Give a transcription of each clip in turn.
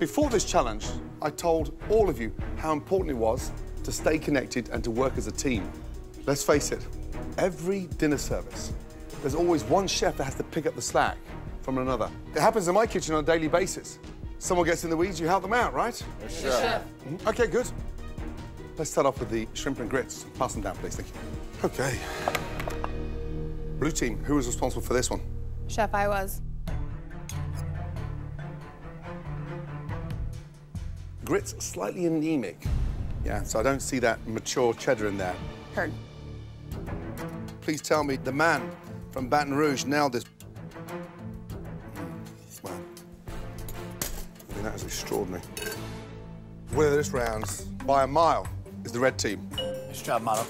Before this challenge, I told all of you how important it was to stay connected and to work as a team. Let's face it, every dinner service, there's always one chef that has to pick up the slack from another. It happens in my kitchen on a daily basis. Someone gets in the weeds, you help them out, right? Yes, chef. Okay, good. Let's start off with the shrimp and grits. Pass them down, please, thank you. Okay. Blue team, who was responsible for this one? Chef, I was. Grits slightly anemic. Yeah, so I don't see that mature cheddar in there. Heard. Please tell me the man from Baton Rouge nailed this. Well, I mean, that is extraordinary. Winner of this round by a mile is the red team. Nice job, Milo.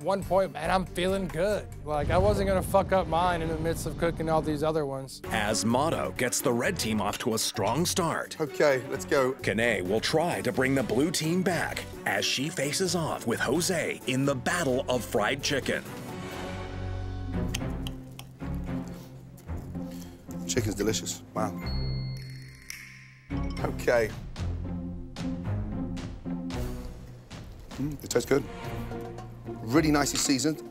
1 point, man, I'm feeling good. Like, I wasn't gonna fuck up mine in the midst of cooking all these other ones. As Motto gets the red team off to a strong start. Okay, let's go. Kanae will try to bring the blue team back as she faces off with Jose in the battle of fried chicken. Chicken's delicious, wow. Okay. It tastes good. Really nicely seasoned.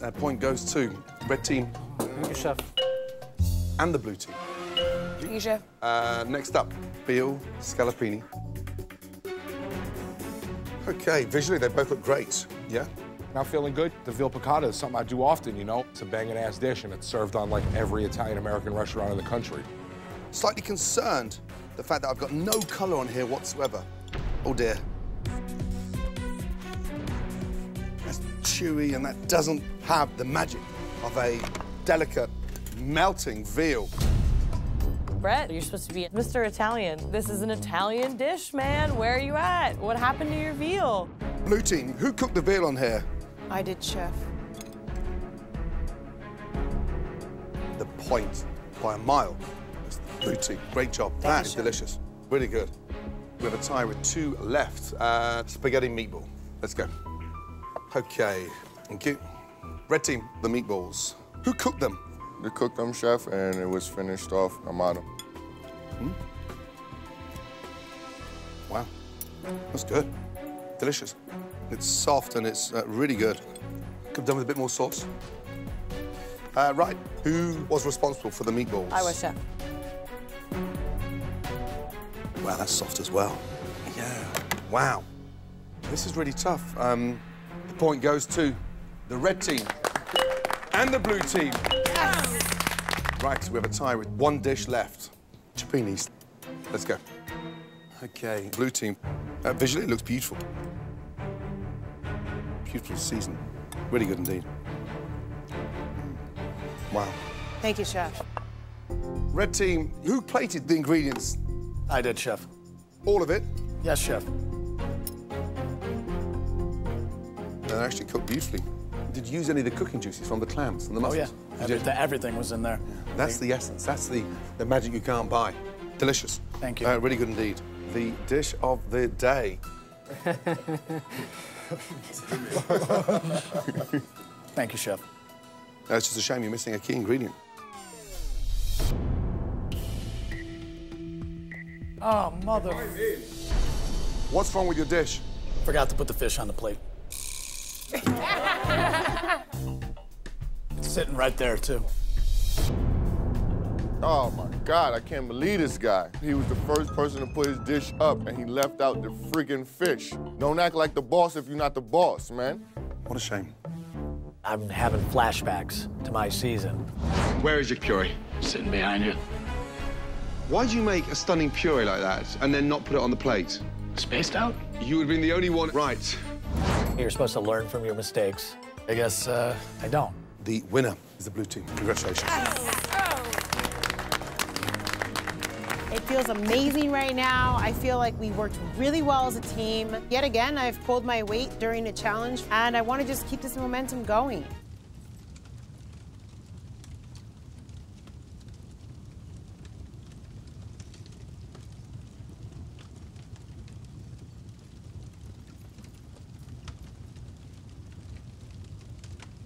That point goes to red team. Thank you, chef. And the blue team. Thank you, chef. Next up, veal scallopini. Okay, visually they both look great, yeah? Now feeling good, the veal piccata is something I do often, you know? It's a banging ass dish and it's served on like every Italian-American restaurant in the country. Slightly concerned, the fact that I've got no color on here whatsoever. Oh dear. Chewy, and that doesn't have the magic of a delicate, melting veal. Brett, you're supposed to be Mr. Italian. This is an Italian dish, man. Where are you at? What happened to your veal? Blue team, who cooked the veal on here? I did, chef. The point by a mile. That's the blue team. Great job. That is delicious. Really good. We have a tie with two left. Spaghetti meatball. Let's go. Okay, thank you. Red team, the meatballs. Who cooked them? They cooked them, chef, and it was finished off by Milo. Wow, that's good. Delicious. It's soft and it's really good. Could have done with a bit more sauce. Right, who was responsible for the meatballs? I was, chef. Wow, that's soft as well. Yeah, wow. This is really tough. The point goes to the red team and the blue team. Yes. Right, so we have a tie with one dish left. Chipinis. Let's go. Okay, blue team. Visually, it looks beautiful. Beautiful season. Really good indeed. Wow. Thank you, chef. Red team, who plated the ingredients? I did, chef. All of it? Yes, chef. And actually cooked beautifully. Did you use any of the cooking juices from the clams and the mussels? Oh, yeah. Everything was in there. Yeah. That's the essence. That's the magic you can't buy. Delicious. Thank you. Really good indeed. The dish of the day. Thank you, chef. It's just a shame you're missing a key ingredient. Oh, mother. What's wrong with your dish? Forgot to put the fish on the plate. It's sitting right there, too. Oh, my God, I can't believe this guy. He was the first person to put his dish up, and he left out the friggin' fish. Don't act like the boss if you're not the boss, man. What a shame. I'm having flashbacks to my season. Where is your puree? Sitting behind you. Why'd you make a stunning puree like that and then not put it on the plate? Spaced out? You would have been the only one. Right. You're supposed to learn from your mistakes. I guess I don't. The winner is the blue team. Congratulations. Oh. It feels amazing right now. I feel like we worked really well as a team. Yet again, I've pulled my weight during the challenge, and I want to just keep this momentum going.